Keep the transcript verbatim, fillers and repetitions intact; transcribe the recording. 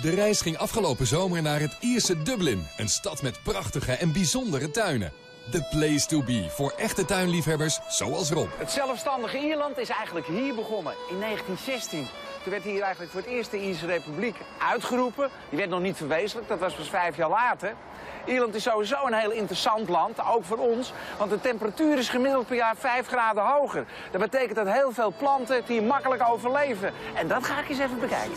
De reis ging afgelopen zomer naar het Ierse Dublin. Een stad met prachtige en bijzondere tuinen. The place to be voor echte tuinliefhebbers zoals Rob. Het zelfstandige Ierland is eigenlijk hier begonnen, in negentien zestien. Toen werd hier eigenlijk voor het eerst de Ierse Republiek uitgeroepen. Die werd nog niet verwezenlijkt, dat was pas vijf jaar later. Ierland is sowieso een heel interessant land, ook voor ons. Want de temperatuur is gemiddeld per jaar vijf graden hoger. Dat betekent dat heel veel planten het hier makkelijk overleven. En dat ga ik eens even bekijken.